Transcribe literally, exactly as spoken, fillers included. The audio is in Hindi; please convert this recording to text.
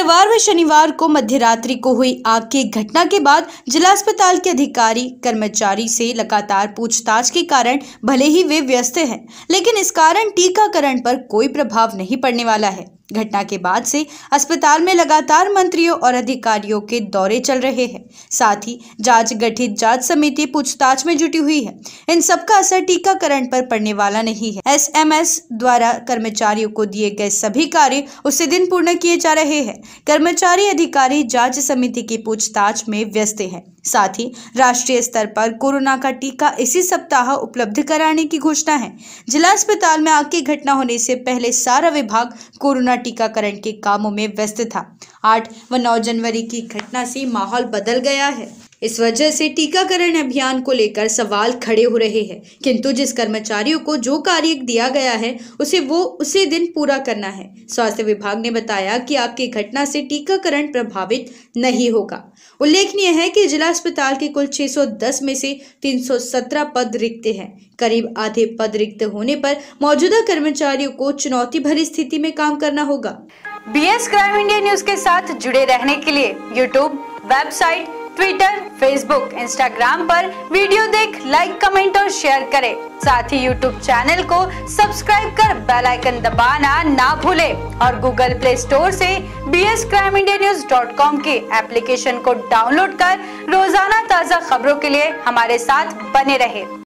परिवार में शनिवार को मध्य रात्रि को हुई आग की घटना के बाद जिला अस्पताल के अधिकारी कर्मचारी से लगातार पूछताछ के कारण भले ही वे व्यस्त हैं, लेकिन इस कारण टीकाकरण पर कोई प्रभाव नहीं पड़ने वाला है। घटना के बाद से अस्पताल में लगातार मंत्रियों और अधिकारियों के दौरे चल रहे हैं। साथ ही जांच गठित जांच समिति पूछताछ में जुटी हुई है। इन सबका असर टीकाकरण पर पड़ने वाला नहीं है। एसएमएस द्वारा कर्मचारियों को दिए गए सभी कार्य उसी दिन पूर्ण किए जा रहे हैं। कर्मचारी अधिकारी जांच समिति की पूछताछ में व्यस्त है। साथ ही राष्ट्रीय स्तर पर कोरोना का टीका इसी सप्ताह उपलब्ध कराने की घोषणा है। जिला अस्पताल में आग की घटना होने से पहले सारा विभाग कोरोना टीकाकरण के कामों में व्यस्त था। आठ व नौ जनवरी की घटना से माहौल बदल गया है। इस वजह से टीकाकरण अभियान को लेकर सवाल खड़े हो रहे हैं, किंतु जिस कर्मचारियों को जो कार्य दिया गया है उसे वो उसी दिन पूरा करना है। स्वास्थ्य विभाग ने बताया कि आपकी घटना से टीकाकरण प्रभावित नहीं होगा। उल्लेखनीय है कि जिला अस्पताल के कुल छह सौ दस में से तीन सौ सत्रह पद रिक्त हैं। करीब आधे पद रिक्त होने पर मौजूदा कर्मचारियों को चुनौती भरी स्थिति में काम करना होगा। बीएस क्राइम इंडिया न्यूज के साथ जुड़े रहने के लिए YouTube, website, Twitter, Facebook, Instagram पर वीडियो देख लाइक, कमेंट और शेयर करें। साथ ही यूट्यूब चैनल को सब्सक्राइब कर बेल आइकन दबाना ना भूलें और गूगल प्ले स्टोर से BS crime India news dot com के एप्लीकेशन को डाउनलोड कर रोजाना ताज़ा खबरों के लिए हमारे साथ बने रहें।